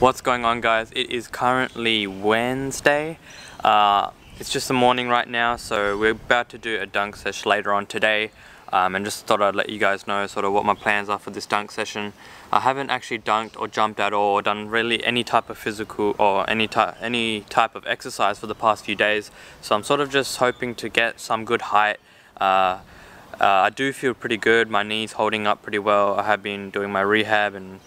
What's going on, guys? It is currently Wednesday. It's just the morning right now, so we're about to do a dunk sesh later on today, and just thought I'd let you guys know sort of what my plans are for this dunk session. I haven't actually dunked or jumped at all or done really any type of physical or any type of exercise for the past few days, so I'm sort of just hoping to get some good height. I do feel pretty good, my knees holding up pretty well. I have been doing my rehab and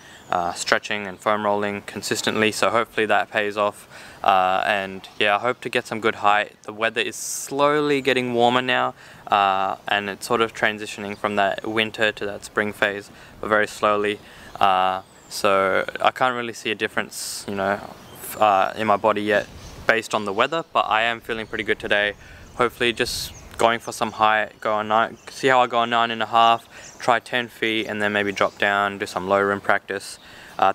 stretching and foam rolling consistently, so hopefully that pays off. And yeah, I hope to get some good height. The weather is slowly getting warmer now, and it's sort of transitioning from that winter to that spring phase, but very slowly. So I can't really see a difference, you know, in my body yet based on the weather, but I am feeling pretty good today. Hopefully just going for some height, go on nine, see how I go on 9.5, try 10 feet and then maybe drop down, do some low rim practice,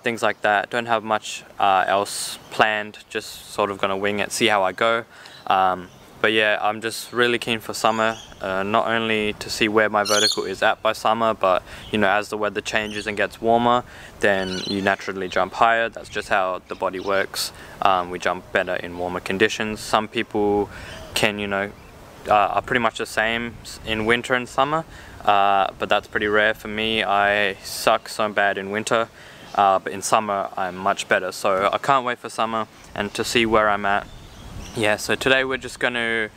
things like that. Don't have much else planned, just sort of gonna wing it, see how I go. But yeah, I'm just really keen for summer, not only to see where my vertical is at by summer, but you know, as the weather changes and gets warmer, then you naturally jump higher. That's just how the body works. We jump better in warmer conditions. Some people can, you know, are pretty much the same in winter and summer, but that's pretty rare. For me, I suck so bad in winter, but in summer I'm much better, so I can't wait for summer and to see where I'm at. Yeah, so today we're just going to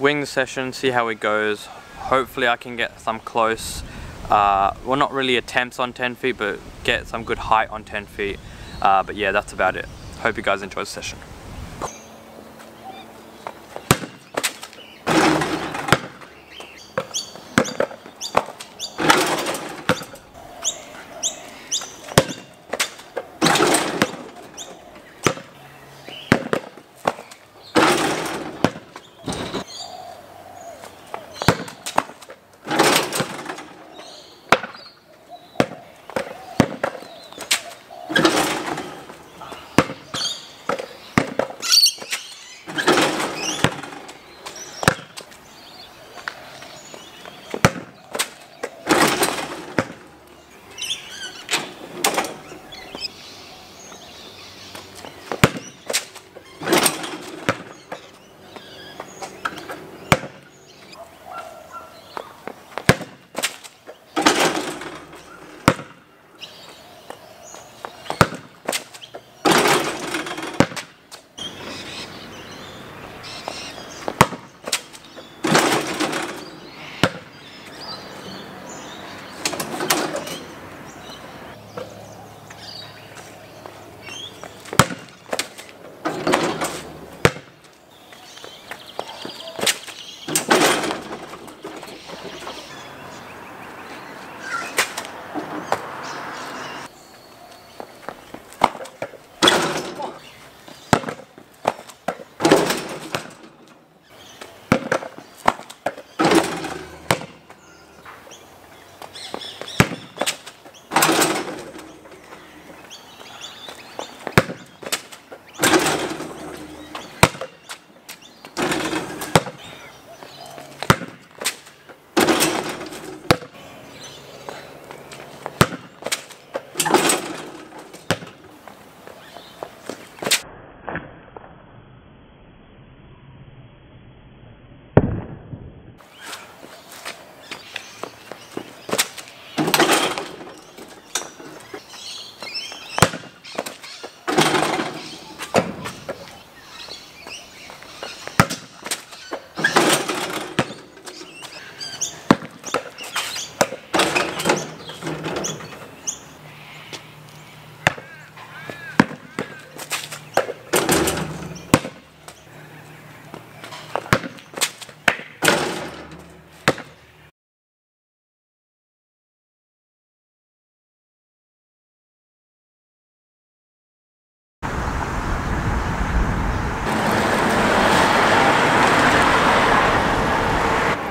wing the session, see how it goes. Hopefully I can get some close, well, not really attempts on 10 feet, but get some good height on 10 feet, but yeah, that's about it. Hope you guys enjoy the session.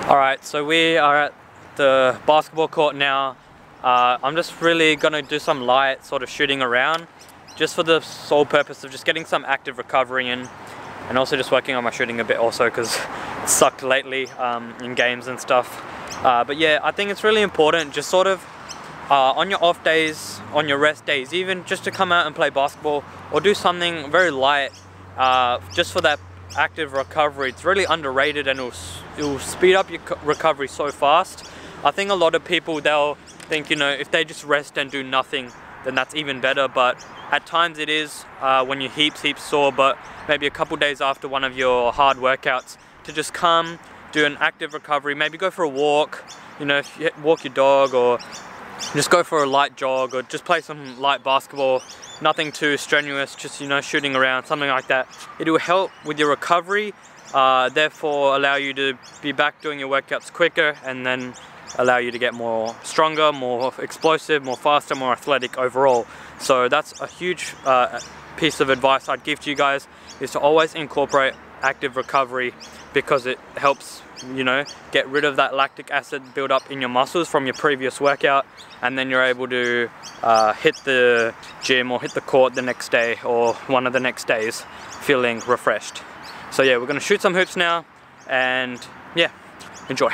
Alright, so we are at the basketball court now. I'm just really going to do some light sort of shooting around, just for the sole purpose of just getting some active recovery in, and also just working on my shooting a bit also, because it sucked lately in games and stuff. But yeah, I think it's really important just sort of on your off days, on your rest days, even just to come out and play basketball or do something very light just for that active recovery. It's really underrated and it'll speed up your recovery so fast. I think a lot of people, they'll think, you know, if they just rest and do nothing, then that's even better. But at times it is when you're heaps sore, but maybe a couple days after one of your hard workouts to just come, do an active recovery, maybe go for a walk, you know, walk your dog or just go for a light jog or just play some light basketball, nothing too strenuous, just, you know, shooting around, something like that. It will help with your recovery, therefore allow you to be back doing your workouts quicker and then allow you to get more stronger, more explosive, more faster, more athletic overall. So that's a huge piece of advice I'd give to you guys, is to always incorporate active recovery, because it helps, you know, get rid of that lactic acid build up in your muscles from your previous workout, and then you're able to hit the gym or hit the court the next day or one of the next days feeling refreshed. So yeah, we're gonna shoot some hoops now, and yeah, enjoy.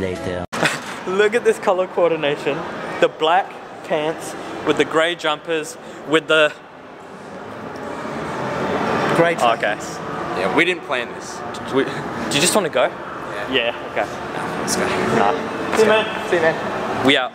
Later. Look at this color coordination. The black pants with the grey jumpers with the grey jumpers. Oh, okay. Yeah, we didn't plan this. Do you just want to go? Yeah. Yeah. Okay. No, let's go. See you, man. See you, man. We out.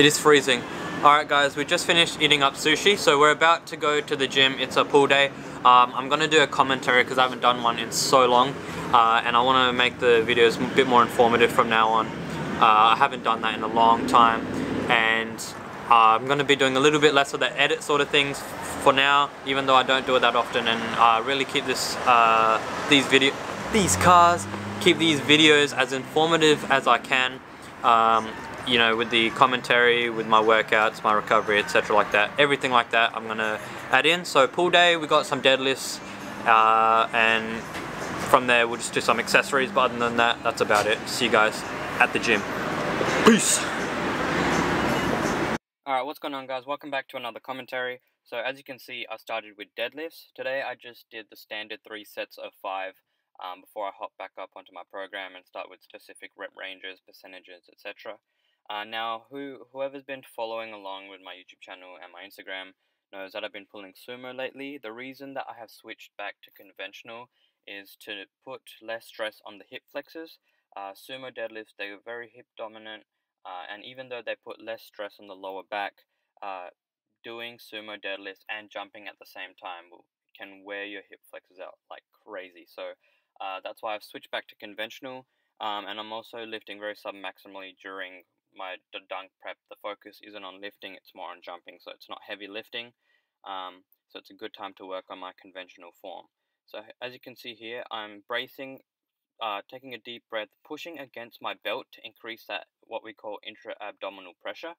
It is freezing. Alright guys, we just finished eating up sushi, so we're about to go to the gym. It's a pool day. I'm going to do a commentary because I haven't done one in so long. And I want to make the videos a bit more informative from now on. I haven't done that in a long time, and I'm going to be doing a little bit less of the edit sort of things for now, even though I don't do it that often, and really keep this these videos as informative as I can, you know, with the commentary, with my workouts, my recovery, etc., like that. Everything like that I'm going to add in. So pool day, we got some deadlifts, and from there we'll just do some accessories, but other than that, that's about it. See you guys at the gym. Peace! Alright, what's going on guys? Welcome back to another commentary. So as you can see, I started with deadlifts. Today I just did the standard 3 sets of 5 before I hop back up onto my program and start with specific rep ranges, percentages, etc. Now, whoever's been following along with my YouTube channel and my Instagram knows that I've been pulling sumo lately. The reason that I have switched back to conventional is to put less stress on the hip flexors. Sumo deadlifts, they are very hip dominant, and even though they put less stress on the lower back, doing sumo deadlifts and jumping at the same time can wear your hip flexors out like crazy. So that's why I've switched back to conventional, and I'm also lifting very sub-maximally during my dunk prep. The focus isn't on lifting, it's more on jumping, so it's not heavy lifting, so it's a good time to work on my conventional form. So as you can see here, I'm bracing, taking a deep breath, pushing against my belt to increase that what we call intra-abdominal pressure.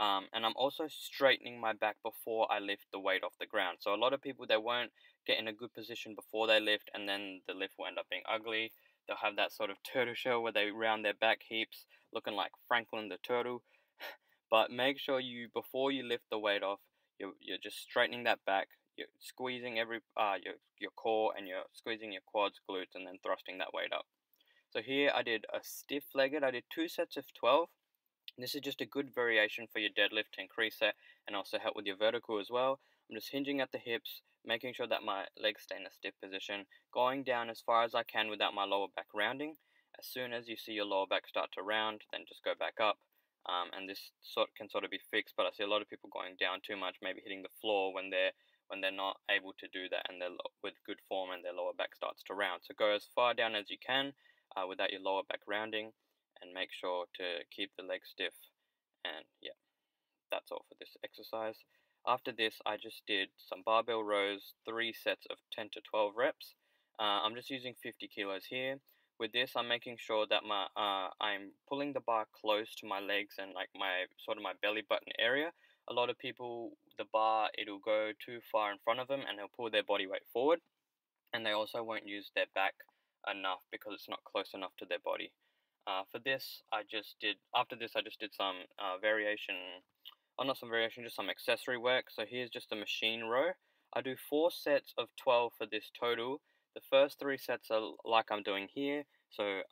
And I'm also straightening my back before I lift the weight off the ground. So a lot of people, they won't get in a good position before they lift, and then the lift will end up being ugly. They'll have that sort of turtle shell where they round their back heaps, looking like Franklin the turtle. But make sure you, before you lift the weight off, you're just straightening that back. You're squeezing every your core, and you're squeezing your quads, glutes, and then thrusting that weight up. So here I did a stiff legged. I did 2 sets of 12. This is just a good variation for your deadlift to increase that and also help with your vertical as well. I'm just hinging at the hips, making sure that my legs stay in a stiff position, going down as far as I can without my lower back rounding. As soon as you see your lower back start to round, then just go back up. And this can sort of be fixed, but I see a lot of people going down too much, maybe hitting the floor when they're not able to do that, and they're with good form and their lower back starts to round. So go as far down as you can without your lower back rounding, and make sure to keep the legs stiff. And yeah, that's all for this exercise. After this, I just did some barbell rows, 3 sets of 10 to 12 reps. I'm just using 50 kilos here. With this, I'm making sure that my I'm pulling the bar close to my legs and like my sort of my belly button area. A lot of people, the bar, it'll go too far in front of them and they'll pull their body weight forward, and they also won't use their back enough because it's not close enough to their body. For this, after this I just did some variation, or not some variation, just some accessory work. So here's just a machine row. I do 4 sets of 12 for this total. The first 3 sets are like I'm doing here, so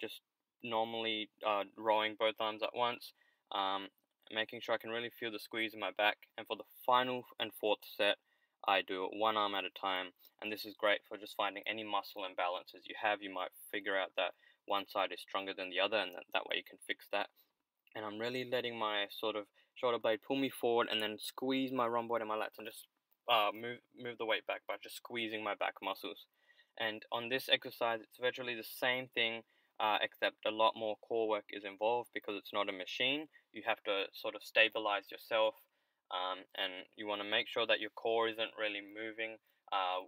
just normally rowing both arms at once, making sure I can really feel the squeeze in my back. And for the final and 4th set, I do it 1 arm at a time, and this is great for just finding any muscle imbalances you have. You might figure out that one side is stronger than the other, and that way you can fix that. And I'm really letting my sort of shoulder blade pull me forward, and then squeeze my rhomboid and my lats, and just move the weight back by just squeezing my back muscles. And on this exercise, it's virtually the same thing, except a lot more core work is involved because it's not a machine. You have to sort of stabilize yourself, and you want to make sure that your core isn't really moving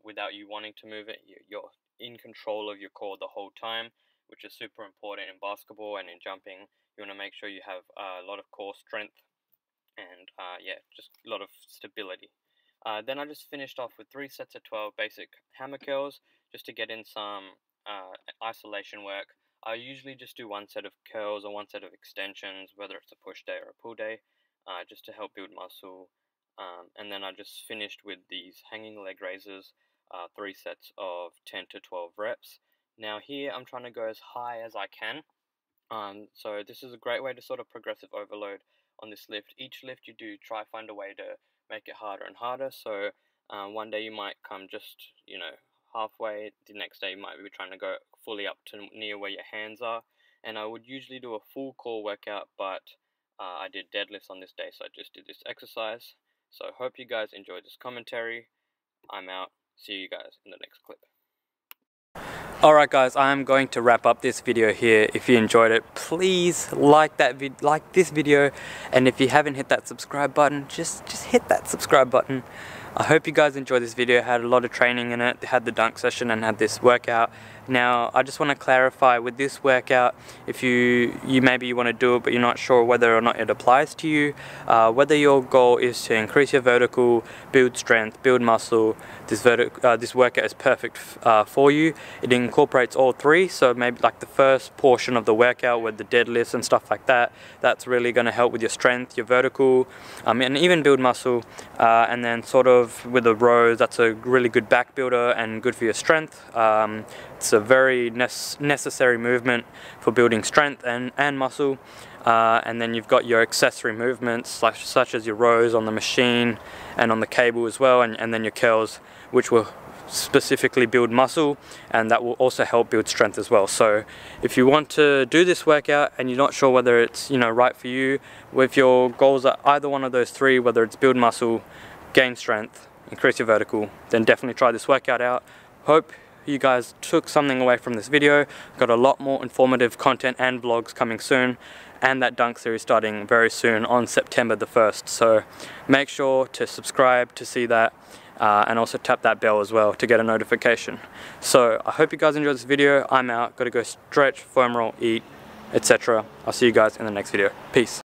without you wanting to move it. You're in control of your core the whole time, which is super important in basketball and in jumping. You want to make sure you have a lot of core strength and yeah, just a lot of stability. Then I just finished off with 3 sets of 12 basic hammer curls just to get in some isolation work. I usually just do 1 set of curls or 1 set of extensions, whether it's a push day or a pull day, just to help build muscle. And then I just finished with these hanging leg raises, 3 sets of 10 to 12 reps. Now here I'm trying to go as high as I can. So this is a great way to sort of progressive overload on this lift. Each lift you do, try find a way to make it harder and harder. So one day you might come just, you know, halfway. The next day you might be trying to go fully up to near where your hands are. And I would usually do a full core workout, but I did deadlifts on this day, so I just did this exercise. So hope you guys enjoyed this commentary. I'm out. See you guys in the next clip. Alright guys, I'm going to wrap up this video here. If you enjoyed it, please like this video, and if you haven't hit that subscribe button, just hit that subscribe button. I hope you guys enjoyed this video. It had a lot of training in it, had the dunk session and had this workout. Now I just want to clarify with this workout, if you maybe you want to do it but you're not sure whether or not it applies to you, whether your goal is to increase your vertical, build strength, build muscle, this workout is perfect for you. It incorporates all 3, so maybe like the first portion of the workout with the deadlifts and stuff like that, that's really going to help with your strength, your vertical, and even build muscle, and then sort of with the rows, that's a really good back builder and good for your strength. It's a very necessary movement for building strength and muscle. And then you've got your accessory movements, like, such as your rows on the machine and on the cable as well, and then your curls, which will specifically build muscle, and that will also help build strength as well. So if you want to do this workout and you're not sure whether it's, you know, right for you, if your goals are either one of those 3, whether it's build muscle, gain strength, increase your vertical, then definitely try this workout out. Hope you guys took something away from this video. Got a lot more informative content and vlogs coming soon, and that dunk series starting very soon on September the 1st. So make sure to subscribe to see that, and also tap that bell as well to get a notification. So I hope you guys enjoyed this video. I'm out. Gotta go stretch, foam roll, eat, etc. I'll see you guys in the next video. Peace.